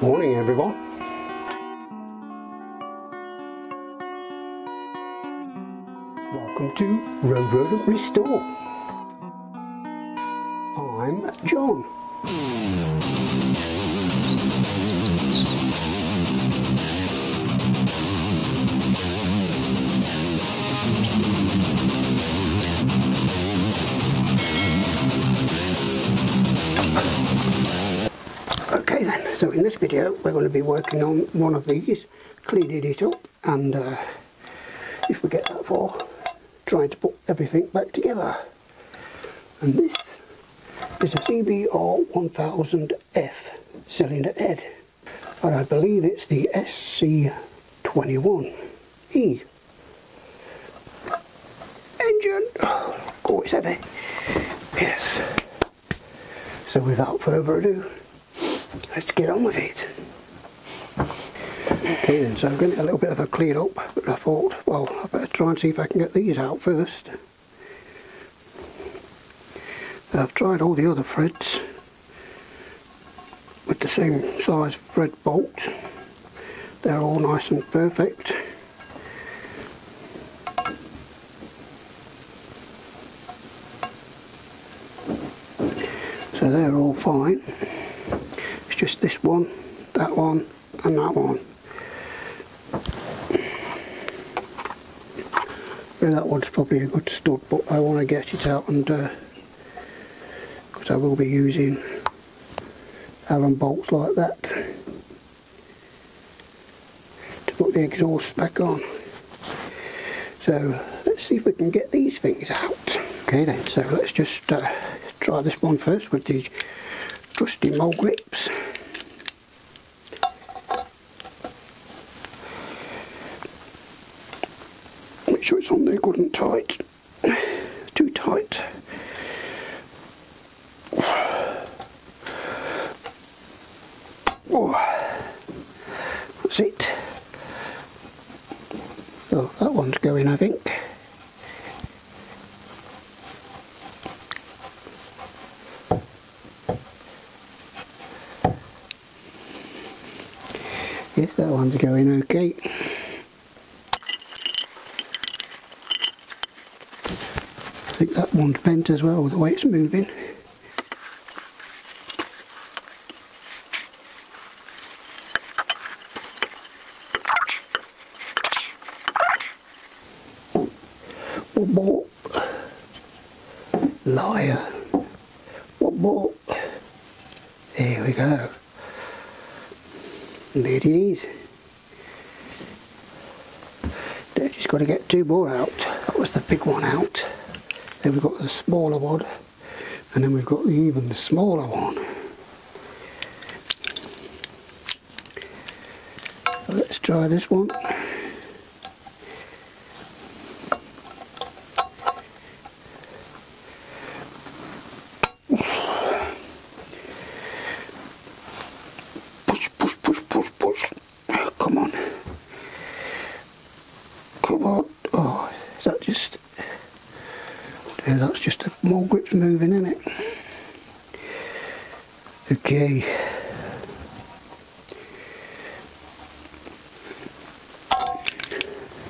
Morning, everyone. Welcome to Road Rodent Restore. I'm John. Okay then, so in this video we're going to be working on one of these, cleaning it up, and if we get that far, trying to put everything back together. And this is a CBR1000F cylinder head, and I believe it's the SC21E engine. Oh, it's heavy. Yes. So without further ado, let's get on with it. Okay then, so I'm going to get a little bit of a clean up, but I thought, well, I better try and see if I can get these out first. I've tried all the other threads with the same size thread bolt. They're all nice and perfect. So they're all fine. Just this one, that one, and that one. Well, that one's probably a good stud, but I want to get it out, and because I will be using Allen bolts like that to put the exhaust back on. So let's see if we can get these things out. Okay then, so let's just try this one first with these trusty mole grips. Make sure it's on there good and tight. Too tight. Oh, that's it. Oh, that one's going, I think. Yes, that one's going okay. I think that one's bent as well, the way it's moving. What more? Liar. What more? There we go. There it is. Now just got to get two more out. That was the big one out. Then we've got the smaller one, and then we've got the even smaller one. So let's try this one. Oh, is that just... yeah, that's just the mole grips moving, isn't it? Okay.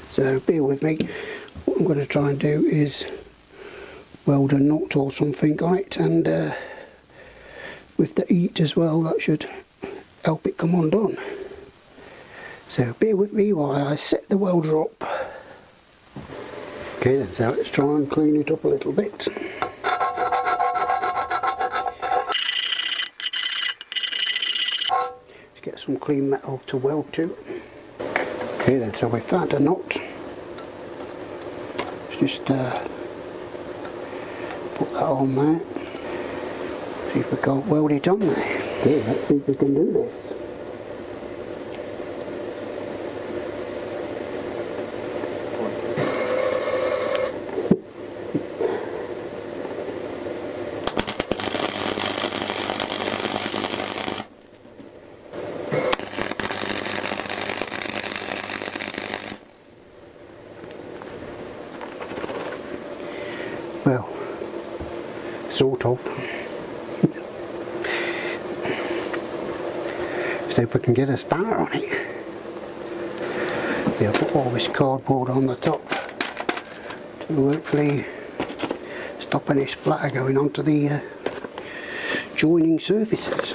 So bear with me. What I'm going to try and do is weld a knot or something on it, and with the heat as well, that should help it come undone. So bear with me while I set the welder up. Okay then, so let's try and clean it up a little bit. Let's get some clean metal to weld to. Okay then, so we found a knot. Let's just put that on there. See if we can't weld it on there. Okay, let's see if we can do this. Well, sort of. see if we can get a spanner on it. Yeah, put all this cardboard on the top to hopefully stop any splatter going onto the joining surfaces.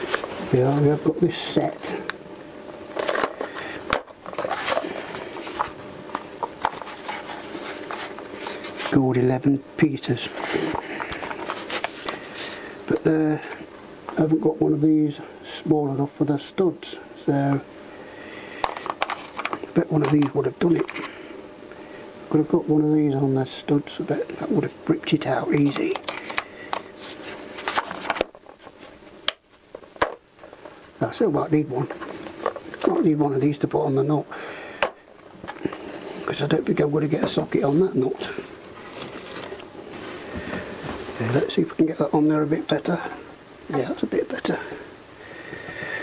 Yeah, we have got this set. Gold 11 Peters, but I haven't got one of these small enough for the studs, so I bet one of these would have done it. Could have got one of these on the studs, I bet that would have ripped it out easy. I still might need one. Might need one of these to put on the nut, because I don't think I'm going to get a socket on that nut. Let's see if we can get that on there a bit better. Yeah, that's a bit better.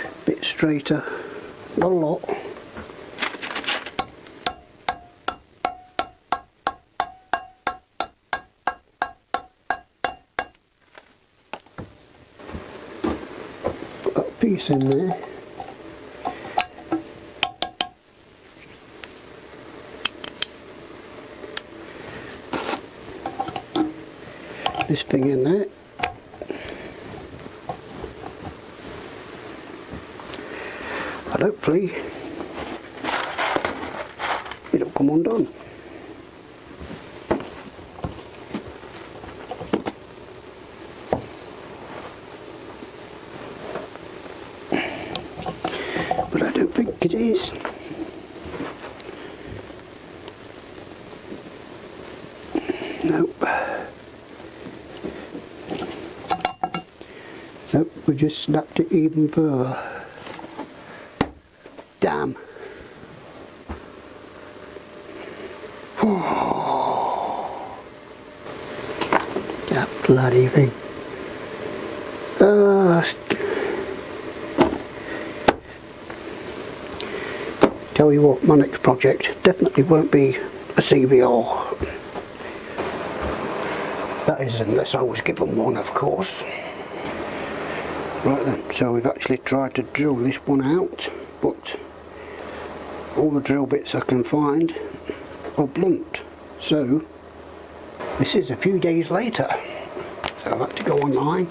A bit straighter. Not a lot. Put that piece in there. This thing in there, and hopefully it'll come undone. But I don't think it is. Nope, we just snapped it even further. Damn. That bloody thing. Tell you what, my next project definitely won't be a CBR. That is, unless I was given one, of course. Right then, so we've actually tried to drill this one out, but all the drill bits I can find are blunt. So this is a few days later, so I've had to go online.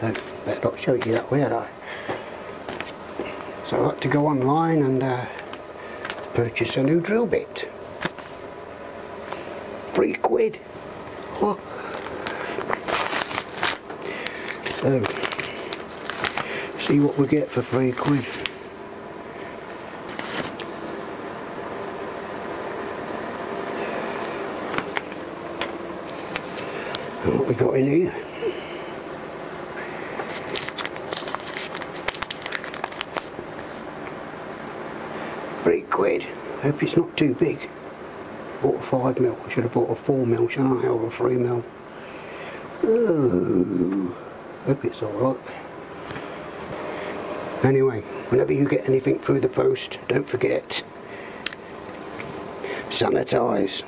So better not show you that way, had I? So I've had to go online and purchase a new drill bit. £3. Oh. So. See what we get for £3. And what we got in here? £3. Hope it's not too big. Bought a 5mm. I should have bought a 4mm, shouldn't I? Or a 3mm. Oh, hope it's alright. Anyway, whenever you get anything through the post, don't forget, sanitise.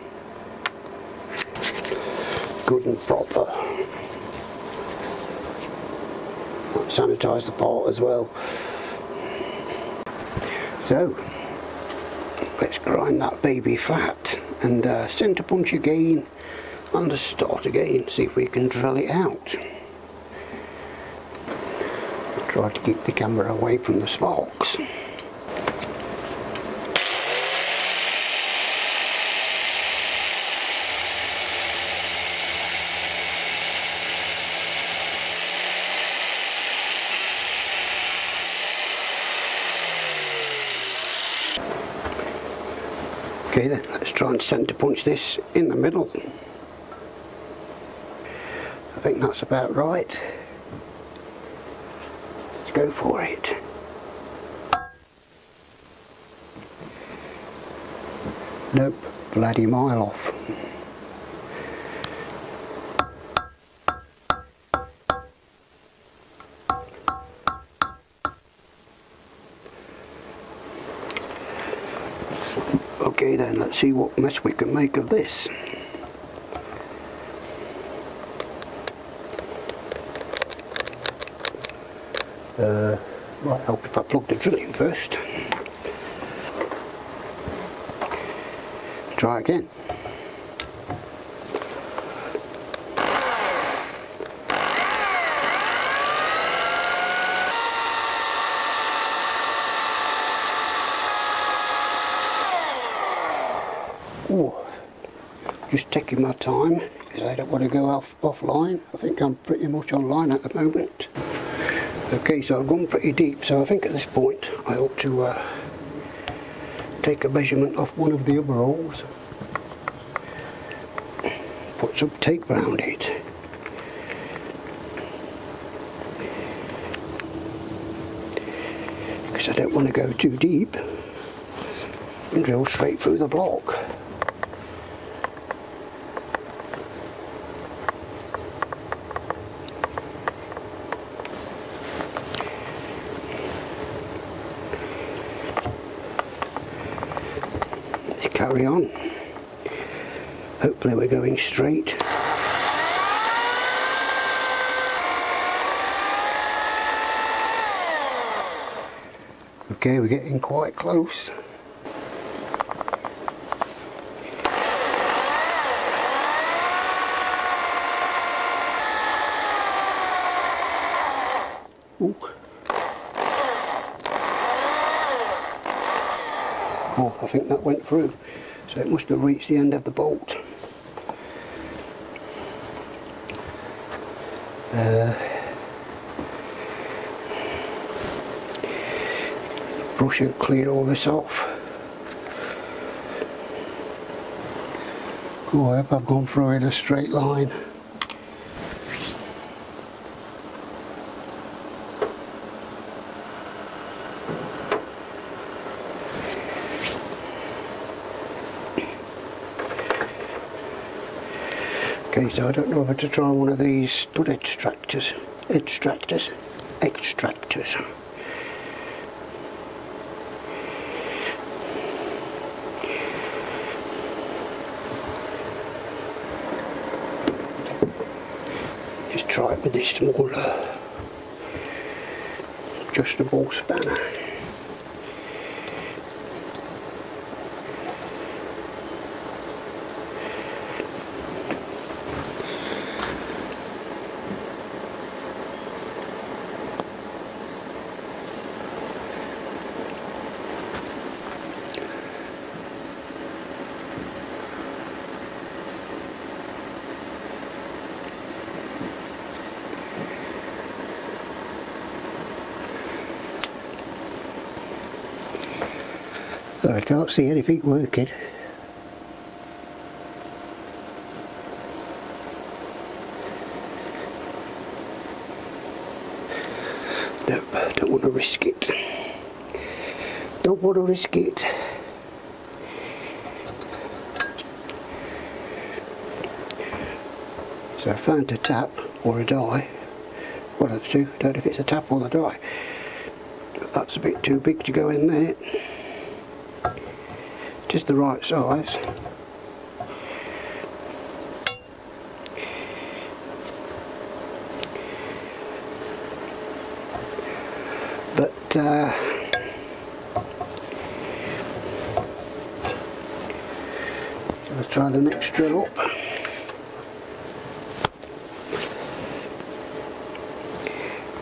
Good and proper. Sanitise the part as well. So, let's grind that baby flat and centre punch again and start again, see if we can drill it out. Try to keep the camera away from the sparks. Okay then, let's try and centre punch this in the middle. I think that's about right. Go for it. Nope, bloody mile off. Okay then, let's see what mess we can make of this. Might help if I plug the drill in first. Try again. Ooh, just taking my time because I don't want to go offline. I think I'm pretty much online at the moment. Okay, so I've gone pretty deep, so I think at this point I ought to take a measurement off one of the other holes, put some tape around it. Because I don't want to go too deep and drill straight through the block. Carry on. Hopefully we're going straight. Okay, we're getting quite close. Ooh. Oh, I think that went through, so it must have reached the end of the bolt. Brush and clear all this off. Oh, I hope I've gone through in a straight line. Okay, so I don't know whether to try one of these stud extractors. Just try it with this small adjustable spanner. I can't see anything working. Nope, don't want to risk it. Don't want to risk it. So I found a tap or a die. One of the two, don't know if it's a tap or a die. But that's a bit too big to go in there. Just the right size. But let's try the next drill up.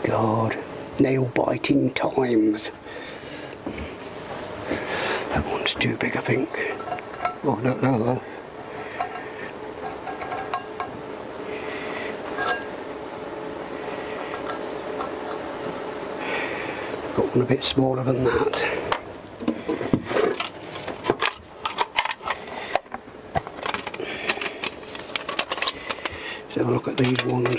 God, nail biting times. That one's too big, I think. Oh, I don't know though. Got one a bit smaller than that. Let's have a look at these ones.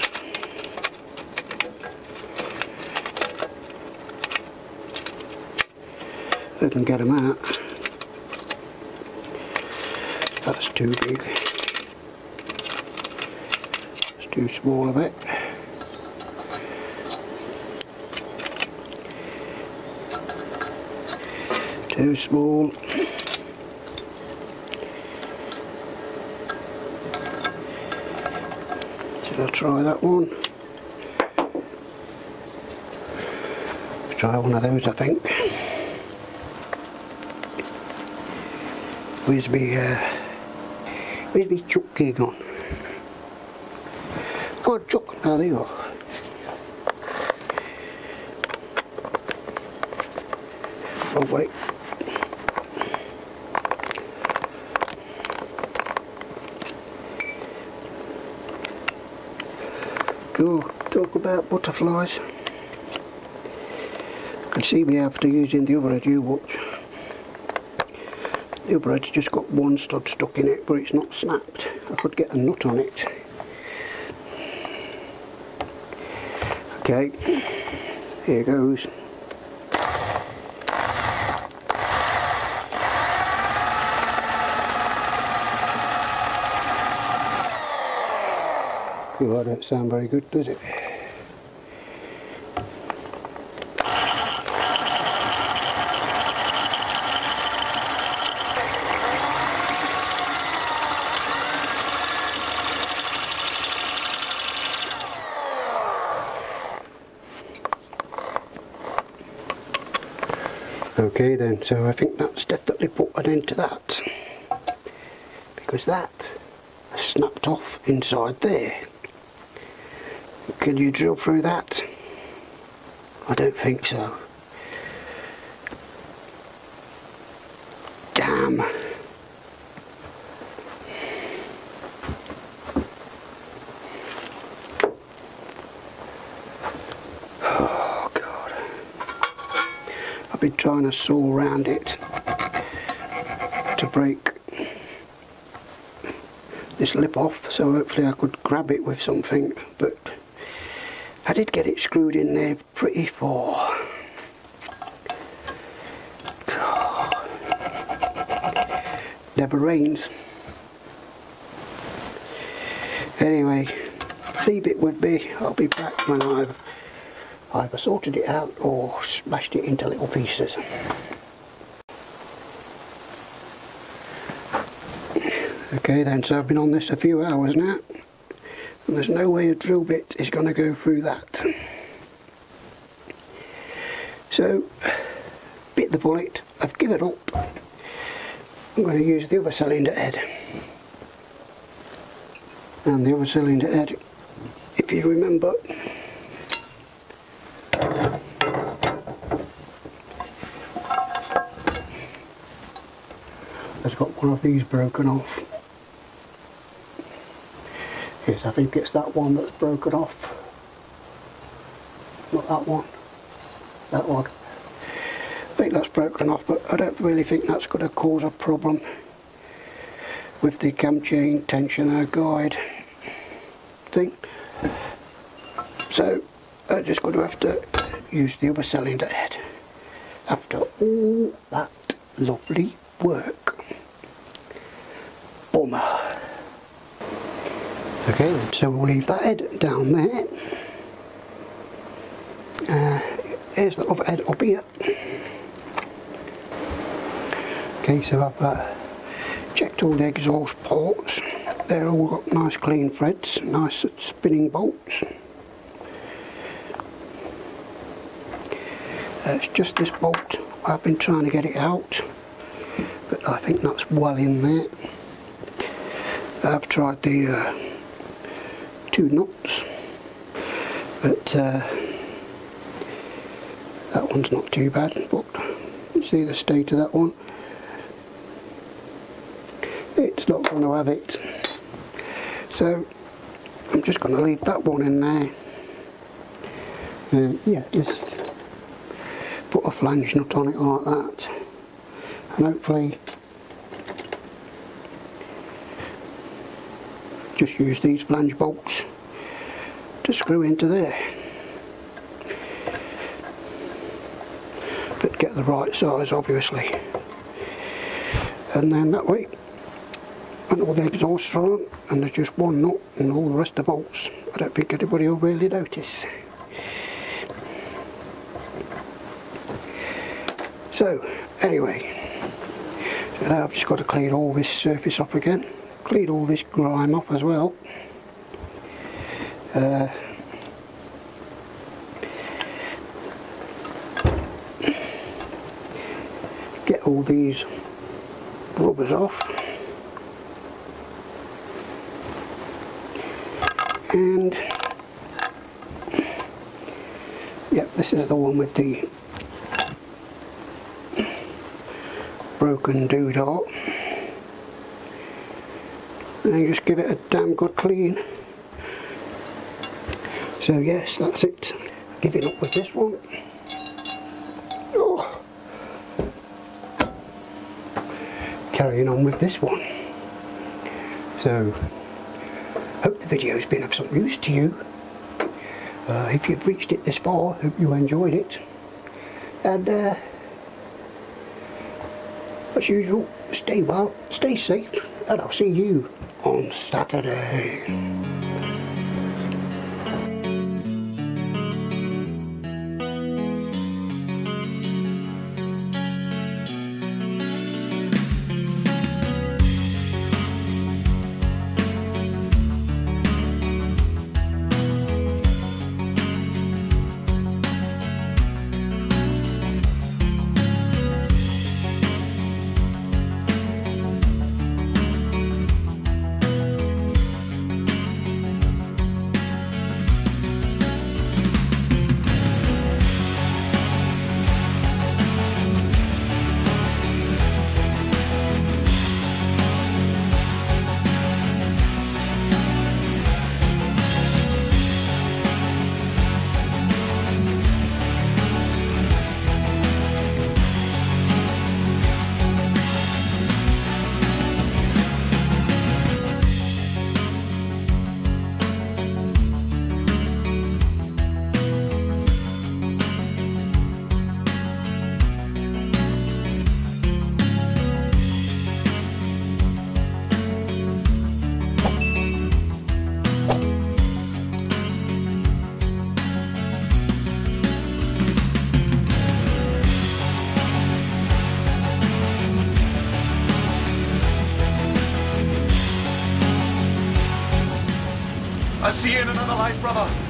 If I can get them out. That's too big. It's too small a bit. Too small. Should I try that one? try one of those, I think. Where's me chuck key gone? God, chuck, now there you are. Oh wait. Go, talk about butterflies. I can see me after using the other head you watch. The other head's just got one stud stuck in it, but it's not snapped. I could get a nut on it. Okay, here goes. Well, that don't sound very good, does it? Okay then, so I think that's definitely put an end to that, because that snapped off inside there. Can you drill through that? I don't think so. Damn. Oh God. I've been trying to saw around it to break this lip off, so hopefully I could grab it with something, but I did get it screwed in there pretty far. God. Never rains. Anyway, leave it with me. I'll be back when I've either sorted it out or smashed it into little pieces. Okay then, so I've been on this a few hours now. And there's no way a drill bit is going to go through that. So, bit the bullet, I've given up. I'm going to use the other cylinder head. And the other cylinder head, if you remember, has got one of these broken off. Yes, I think it's that one that's broken off. Not that one. That one. I think that's broken off, but I don't really think that's going to cause a problem with the cam chain tensioner guide thing. So I'm just going to have to use the other cylinder head after all that lovely work. Bummer. Okay, so we'll leave that head down there. Here's the other head up here. Okay, so I've checked all the exhaust ports. They're all got nice clean threads, nice spinning bolts. It's just this bolt, I've been trying to get it out, but I think that's well in there. I've tried the two nuts, but that one's not too bad, but you see the state of that one, it's not going to have it, so I'm just going to leave that one in there. Yeah, just put a flange nut on it like that, and hopefully just use these flange bolts to screw into there, but get the right size obviously, and then that way when all the exhausts are on and there's just one nut and all the rest of the bolts, I don't think anybody will really notice. So anyway, so now I've just got to clean all this surface off again. Clean all this grime off as well. get all these rubbers off, and yeah, this is the one with the broken doodah, and you just give it a damn good clean. So yes, that's it. Give it up with this one. Oh. Carrying on with this one. So, hope the video's been of some use to you. If you've reached it this far, hope you enjoyed it. And as usual, stay well, stay safe, and I'll see you on Saturday. See you in another life, brother.